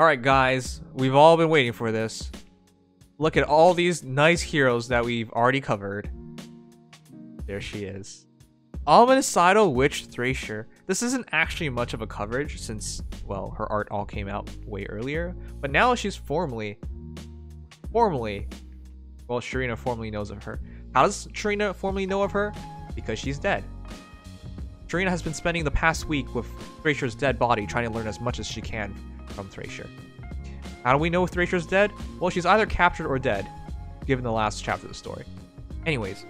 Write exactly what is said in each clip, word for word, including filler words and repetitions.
Alright guys, we've all been waiting for this. Look at all these nice heroes that we've already covered. There she is. Almanicidal Witch Thrasir. This isn't actually much of a coverage since, well, her art all came out way earlier. But now she's formally, formally, well, Sharena formally knows of her. How does Sharena formally know of her? Because she's dead. Sharena has been spending the past week with Thrasir's dead body trying to learn as much as she can from Thrasir. How do we know Thrasir's dead? Well, she's either captured or dead, given the last chapter of the story. Anyways,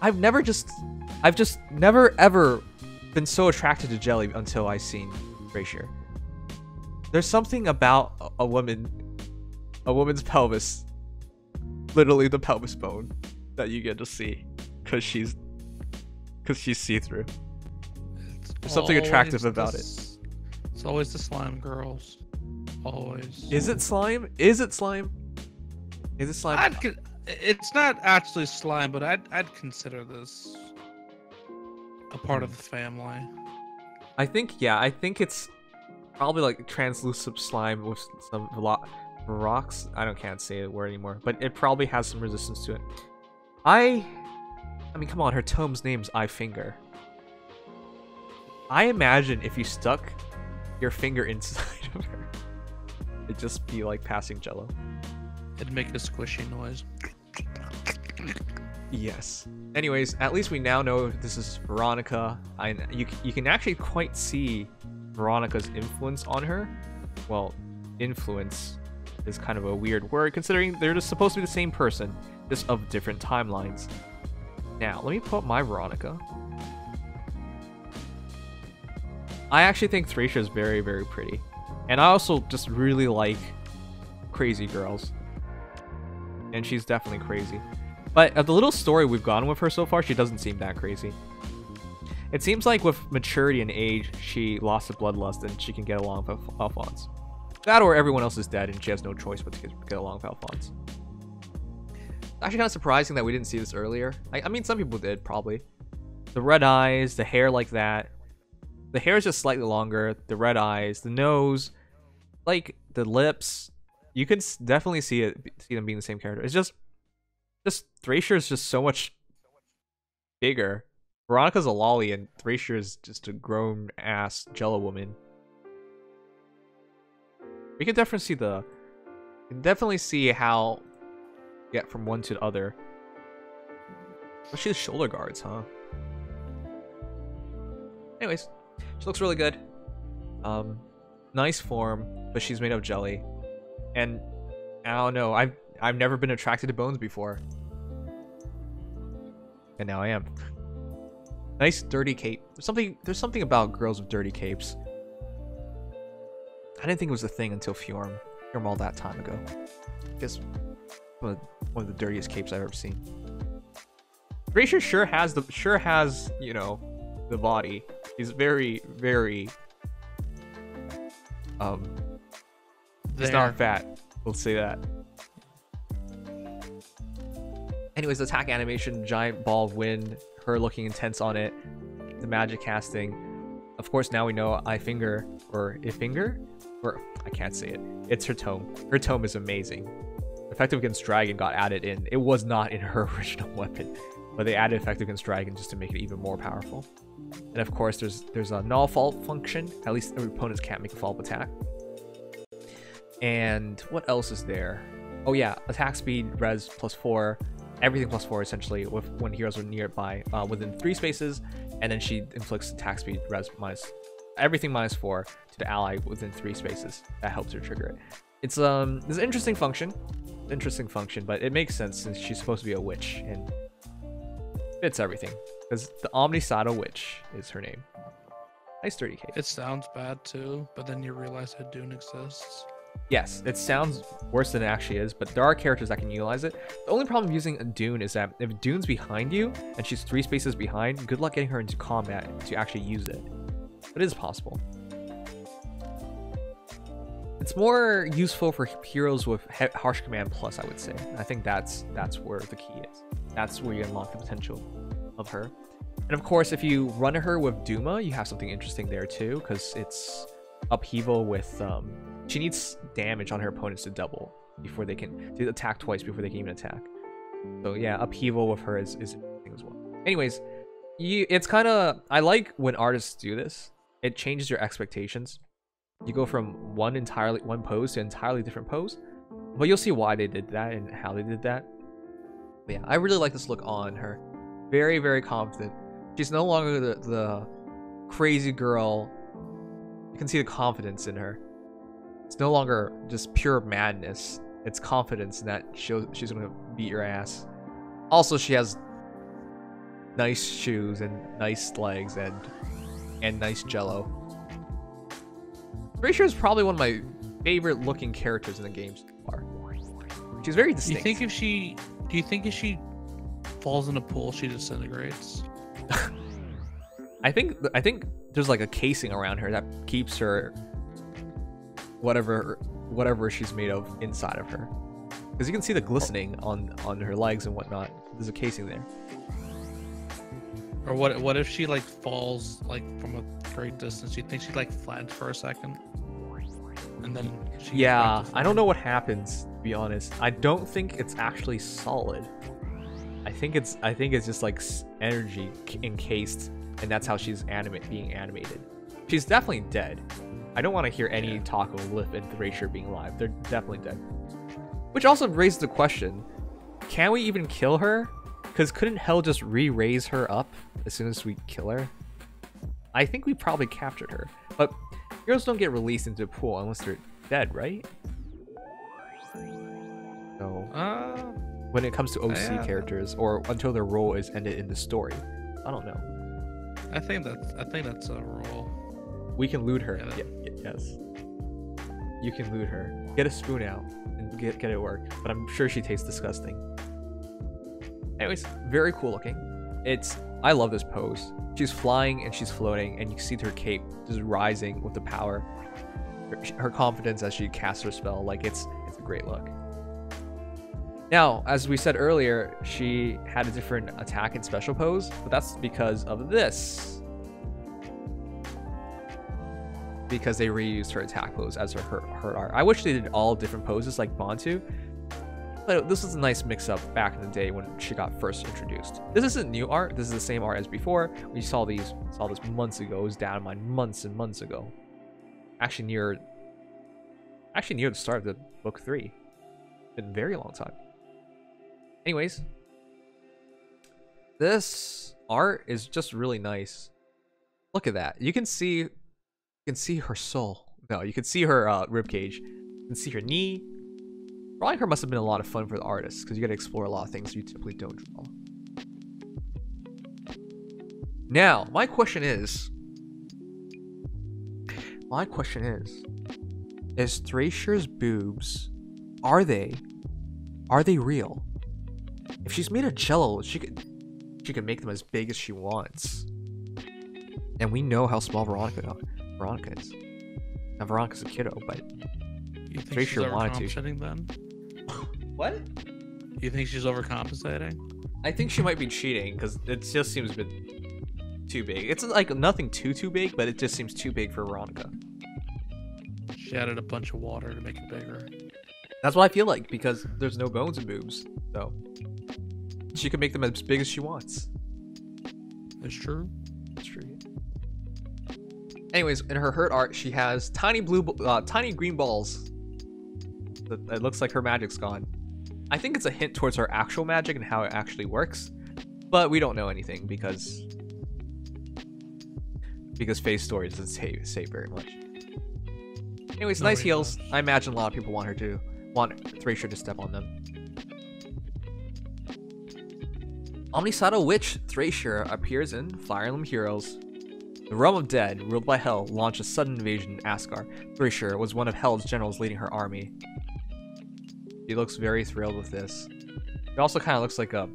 I've never just, I've just never ever been so attracted to jelly until I seen Thrasir. There's something about a woman, a woman's pelvis, literally the pelvis bone, that you get to see, cause she's, cause she's see-through. There's something attractive about it. It's always the slime girls. Always. Is it slime? Is it slime? Is it slime? I'd, it's not actually slime, but I'd, I'd consider this a part of the family. I think, yeah, I think it's probably like translucent slime with some rocks. I don't can't say the word anymore, but it probably has some resistance to it. I, I mean, come on, her tome's name's I Finger. I imagine if you stuck your finger inside of her, it'd just be like passing jello. It'd make a squishy noise. Yes. Anyways, at least we now know this is Veronica. I, you, you can actually quite see Veronica's influence on her. Well, influence is kind of a weird word considering they're just supposed to be the same person, just of different timelines. Now, let me pull up my Veronica. I actually think Thrasir is very, very pretty. And I also just really like crazy girls. And she's definitely crazy. But of the little story we've gone with her so far, she doesn't seem that crazy. It seems like with maturity and age, she lost the bloodlust and she can get along with Alphonse. That or everyone else is dead and she has no choice but to get along with Alphonse. It's actually kind of surprising that we didn't see this earlier. I, I mean, some people did, probably. The red eyes, the hair like that. The hair is just slightly longer, the red eyes, the nose, like the lips. You could definitely see it, see them being the same character. It's just, just Thrasir is just so much bigger. Veronica's a lolly and Thrasir is just a grown ass jello woman. We can definitely see the, we can definitely see how you get from one to the other. Especially the shoulder guards, huh? Anyways. She looks really good. Um, nice form, but she's made of jelly. And I don't know, I've I've never been attracted to bones before. And now I am. Nice dirty cape. There's something there's something about girls with dirty capes. I didn't think it was a thing until Fjorm. Fjorm all that time ago. Just one of the dirtiest capes I've ever seen. Thrasir sure has the sure has, you know, the body. He's very, very, um, he's not fat. We'll say that. Anyways, the attack animation, giant ball of wind, her looking intense on it, the magic casting. Of course, now we know I Finger, or I Finger, or I can't say it. It's her tome. Her tome is amazing. Effective Against Dragon got added in. It was not in her original weapon, but they added Effective Against Dragon just to make it even more powerful. And of course, there's there's a null fault function. At least the opponents can't make a follow-up attack. And what else is there? Oh yeah, attack speed, res plus four, everything plus four essentially. With when heroes are nearby, uh, within three spaces, and then she inflicts attack speed, res minus everything minus four to the ally within three spaces. That helps her trigger it. It's um, it's an interesting function, interesting function, but it makes sense since she's supposed to be a witch and fits everything. Because the Omnicidal Witch is her name. Nice thirty K. It sounds bad too, but then you realize Hadoon exists. Yes, it sounds worse than it actually is, but there are characters that can utilize it. The only problem using Hadoon is that if Hadoon's behind you, and she's three spaces behind, good luck getting her into combat to actually use it. But it is possible. It's more useful for heroes with Harsh Command Plus, I would say. I think that's, that's where the key is. That's where you unlock the potential of her. And of course, if you run her with Duma, you have something interesting there too, because it's upheaval with um, She needs damage on her opponents to double before they can to attack twice before they can even attack. So yeah, upheaval with her is is interesting as well. Anyways, you it's kind of I like when artists do this. It changes your expectations. You go from one entirely one pose to an entirely different pose, but you'll see why they did that and how they did that. But yeah, I really like this look on her. Very very confident. She's no longer the the crazy girl. You can see the confidence in her. It's no longer just pure madness. It's confidence in that she'll, she's gonna beat your ass. Also, she has nice shoes and nice legs and and nice jello. Thrasir is probably one of my favorite looking characters in the game so far. She's very distinct. Do you think if she? Do you think if she falls in a pool, she disintegrates? I think I think there's like a casing around her that keeps her. Whatever, whatever she's made of inside of her, because you can see the glistening on on her legs and whatnot. There's a casing there. Or what? What if she like falls like from a great distance? You think she like flattens for a second, and then she yeah, I don't know what happens. To be honest, I don't think it's actually solid. I think it's I think it's just like energy encased, and that's how she's animate being animated. She's definitely dead. I don't want to hear any yeah. talk of Líf and Thrasir being alive. They're definitely dead. Which also raises the question, can we even kill her? Because couldn't Hel just re-raise her up as soon as we kill her? I think we probably captured her. But heroes don't get released into a pool unless they're dead, right? So, uh, when it comes to O C yeah. characters, or until their role is ended in the story. I don't know. I think that's, I think that's a role. We can loot her. Yeah, yes. You can loot her. Get a spoon out and get get it work. But I'm sure she tastes disgusting. Anyways, very cool looking. It's I love this pose. She's flying and she's floating, and you see her cape just rising with the power. Her, her confidence as she casts her spell, like it's it's a great look. Now, as we said earlier, she had a different attack and special pose, but that's because of this. Because they reused her attack pose as her her, her art. I wish they did all different poses like Bantu, but this was a nice mix-up back in the day when she got first introduced. This isn't new art. This is the same art as before. We saw these saw this months ago. It was down in mine months and months ago. Actually near, actually near the start of the book three. It's been a very long time. Anyways, this art is just really nice. Look at that. You can see. You can see her soul. No, you can see her uh, ribcage. You can see her knee. Drawing her must have been a lot of fun for the artists because you got to explore a lot of things you typically don't draw. Now, my question is... My question is... Is Thrasir's boobs... Are they... Are they real? If she's made of jello, she could... She could make them as big as she wants. And we know how small Veronica is. Veronica is. Now Veronica's a kiddo, but you think Thrasir she's overcompensating then? What? You think she's overcompensating? I think she might be cheating because it just seems a bit too big. It's like nothing too too big, but it just seems too big for Veronica. She added a bunch of water to make it bigger. That's what I feel like because there's no bones and boobs, so she can make them as big as she wants. That's true. That's true. Anyways, in her hurt art, she has tiny blue, uh, tiny green balls. It looks like her magic's gone. I think it's a hint towards her actual magic and how it actually works, but we don't know anything because because Faye's story doesn't say, say very much. Anyways, Nobody nice heels. Knows. I imagine a lot of people want her to want Thrasir to step on them. Omnisadal Witch Thrasir appears in Fire Emblem Heroes. The realm of dead, ruled by Hel, launched a sudden invasion in Asgard. Thrasir was one of Hel's generals leading her army. She looks very thrilled with this. It also kind of looks like a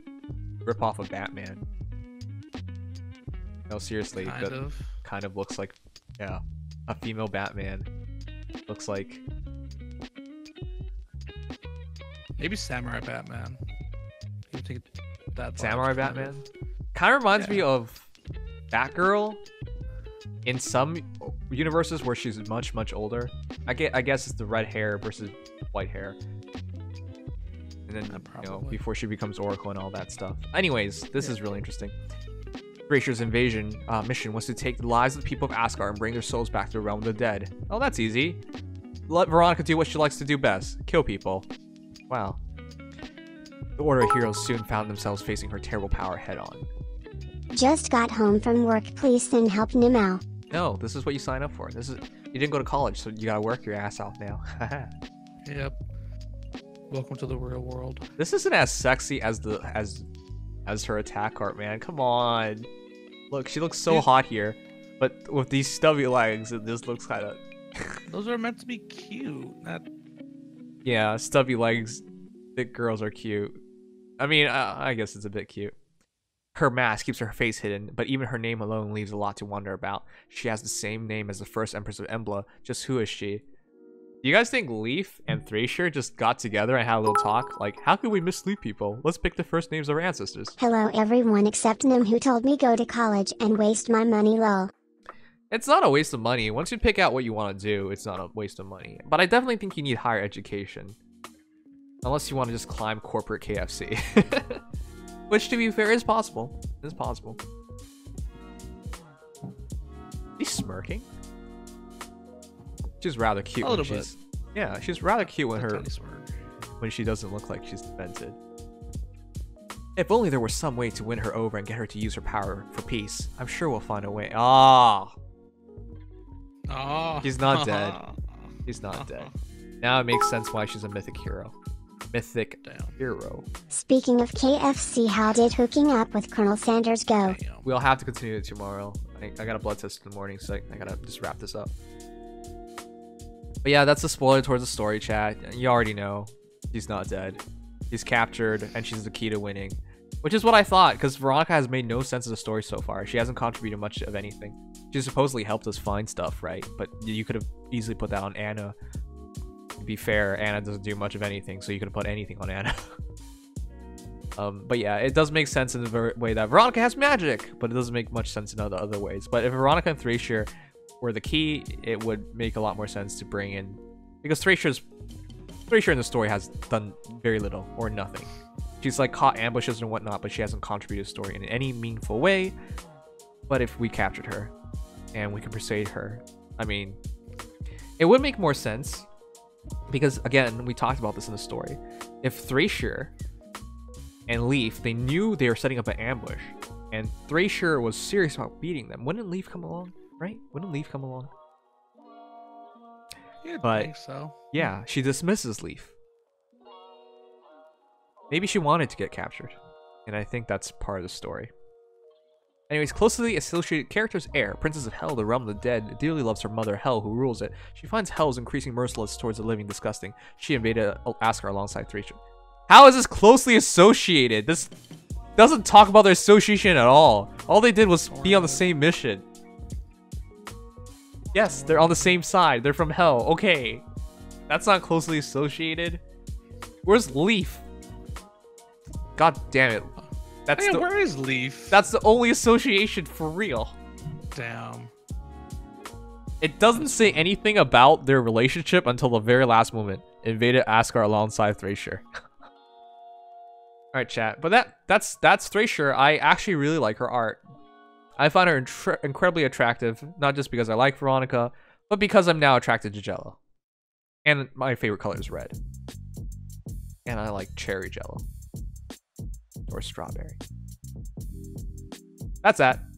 ripoff of Batman. No, seriously, kind that of. Kind of looks like, yeah, a female Batman. Looks like maybe Samurai Batman. You think that Samurai Batman kind of, kind of reminds yeah. me of Batgirl. In some universes where she's much, much older. I get, I guess it's the red hair versus white hair. And then, yeah, you know, before she becomes Oracle and all that stuff. Anyways, this yeah. is really interesting. Thrasir's invasion uh, mission was to take the lives of the people of Asgard and bring their souls back to the realm of the dead. Oh, that's easy. Let Veronica do what she likes to do best. Kill people. Wow. The Order of Heroes soon found themselves facing her terrible power head-on. Just got home from work. Please send help now. No, this is what you sign up for. This is you didn't go to college, so you gotta work your ass off now. Yep. Welcome to the real world. This isn't as sexy as the as as her attack art, man. Come on. Look, she looks so yeah. hot here, but with these stubby legs, it just looks kind of. Those are meant to be cute. Not. Yeah, stubby legs. Thick girls are cute. I mean, uh, I guess it's a bit cute. Her mask keeps her face hidden, but even her name alone leaves a lot to wonder about. She has the same name as the first Empress of Embla. Just who is she? Do you guys think Leaf and Thrasir just got together and had a little talk? Like, how could we mislead people? Let's pick the first names of our ancestors. Hello everyone except Nim who told me go to college and waste my money lol. It's not a waste of money. Once you pick out what you want to do, it's not a waste of money. But I definitely think you need higher education. Unless you want to just climb corporate K F C. Which, to be fair, is possible. It is possible. He's smirking. She's rather cute. A little when bit. She's, yeah, she's rather cute when her when she doesn't look like she's demented. If only there was some way to win her over and get her to use her power for peace. I'm sure we'll find a way. Ah. Oh. Oh. He's not dead. He's not dead. Now it makes sense why she's a mythic hero. Mythic Damn. hero. Speaking of K F C, how did hooking up with Colonel Sanders go? Damn. We'll have to continue it tomorrow. I, I got a blood test in the morning, so I, I gotta just wrap this up. But yeah, that's a spoiler towards the story, chat. You already know. She's not dead. She's captured, and she's the key to winning. Which is what I thought, because Veronica has made no sense of the story so far. She hasn't contributed much of anything. She supposedly helped us find stuff, right? But you could have easily put that on Anna. To be fair, Anna doesn't do much of anything, so you could put anything on Anna. um, but yeah, it does make sense in the way that Veronica has magic, but it doesn't make much sense in other other ways. But if Veronica and Thrasir were the key, it would make a lot more sense to bring in, because Thrasir's Thrasir in the story has done very little or nothing. She's like caught ambushes and whatnot, but she hasn't contributed to the story in any meaningful way. But if we captured her and we can persuade her, I mean, it would make more sense. Because again, we talked about this in the story. If Thrasir and Leaf, they knew they were setting up an ambush, and Thrasir was serious about beating them, wouldn't Leaf come along? Right? Wouldn't Leaf come along? Yeah, I think so. Yeah, she dismisses Leaf. Maybe she wanted to get captured, and I think that's part of the story. Anyways, closely associated characters, Air, Princess of Hel, the realm of the dead, dearly loves her mother, Hel, who rules it. She finds Hel's increasing merciless towards the living disgusting. She invaded Asgard alongside Thrasir. How is this closely associated? This doesn't talk about their association at all. All they did was be on the same mission. Yes, they're on the same side. They're from Hel. Okay. That's not closely associated. Where's Leaf? God damn it. That's Man, the, where is Leaf? That's the only association for real. Damn. It doesn't say anything about their relationship until the very last moment. Invaded Asgard alongside Thrasir. Alright, chat. But that that's that's Thrasir. I actually really like her art. I find her in incredibly attractive, not just because I like Veronica, but because I'm now attracted to Jello. And my favorite color is red. And I like cherry Jello. Or strawberry. That's that.